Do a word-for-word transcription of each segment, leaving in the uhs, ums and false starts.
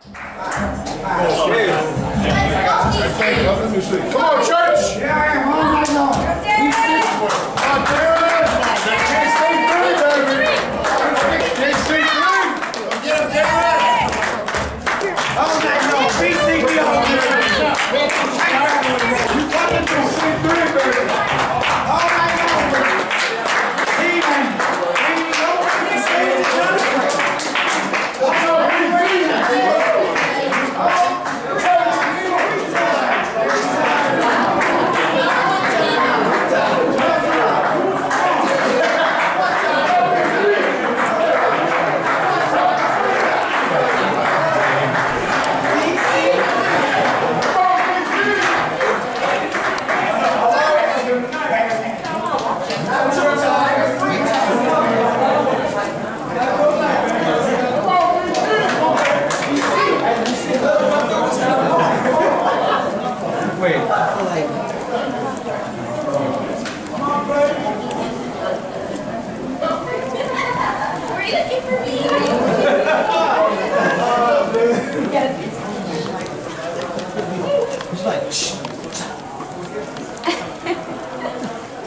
Come on, church! Yeah, I am.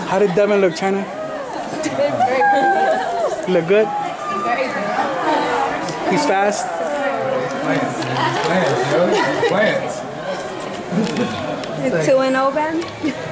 How did Devin look, China? He look good? He's fast? Plants. Plants, yo. Plants. two and oh, Ben?